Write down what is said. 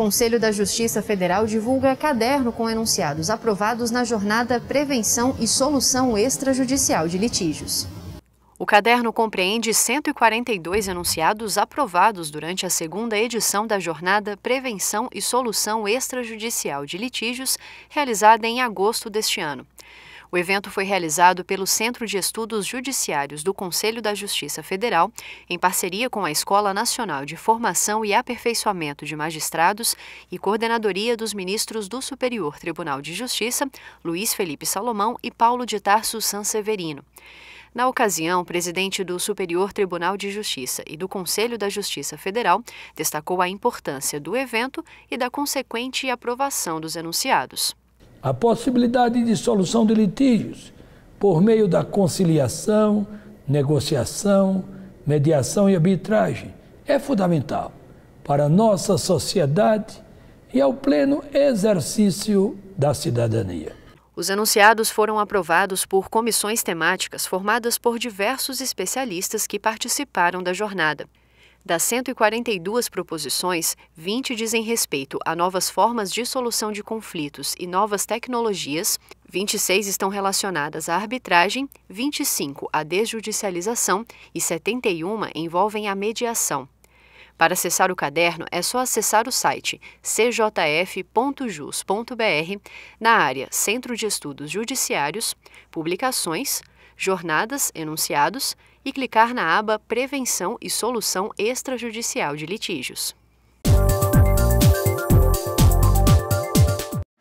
Conselho da Justiça Federal divulga caderno com enunciados aprovados na jornada Prevenção e Solução Extrajudicial de Litígios. O caderno compreende 142 enunciados aprovados durante a segunda edição da jornada Prevenção e Solução Extrajudicial de Litígios, realizada em agosto deste ano. O evento foi realizado pelo Centro de Estudos Judiciários do Conselho da Justiça Federal, em parceria com a Escola Nacional de Formação e Aperfeiçoamento de Magistrados e Coordenadoria dos Ministros do Superior Tribunal de Justiça, Luis Felipe Salomão e Paulo de Tarso Sanseverino. Na ocasião, o presidente do Superior Tribunal de Justiça e do Conselho da Justiça Federal destacou a importância do evento e da consequente aprovação dos enunciados. A possibilidade de solução de litígios por meio da conciliação, negociação, mediação e arbitragem é fundamental para a nossa sociedade e ao pleno exercício da cidadania. Os enunciados foram aprovados por comissões temáticas formadas por diversos especialistas que participaram da jornada. Das 142 proposições, 20 dizem respeito a novas formas de solução de conflitos e novas tecnologias, 26 estão relacionadas à arbitragem, 25 à desjudicialização e 71 envolvem a mediação. Para acessar o caderno, é só acessar o site cjf.jus.br, na área Centro de Estudos Judiciários, Publicações, Jornadas, Enunciados, e clicar na aba Prevenção e Solução Extrajudicial de Litígios.